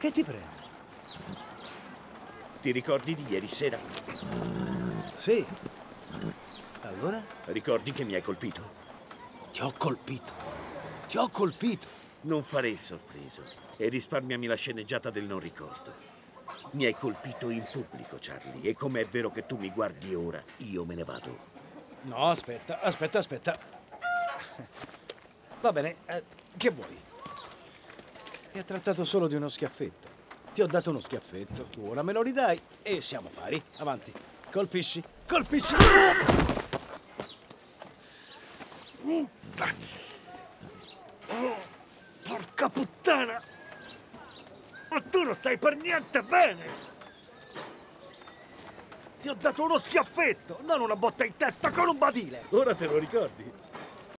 Che ti prende? Ti ricordi di ieri sera? Sì. Allora? Ricordi che mi hai colpito? Ti ho colpito. Ti ho colpito. Non farei sorpreso e risparmiami la sceneggiata del non ricordo. Mi hai colpito in pubblico, Charlie, e com'è vero che tu mi guardi ora, io me ne vado. No, aspetta. Va bene, che vuoi? Mi ha trattato solo di uno schiaffetto. Ti ho dato uno schiaffetto, ora me lo ridai e siamo pari. Avanti, colpisci, colpisci! Oh, porca puttana! Ma tu non stai per niente bene! Ti ho dato uno schiaffetto, non una botta in testa con un badile! Ora te lo ricordi?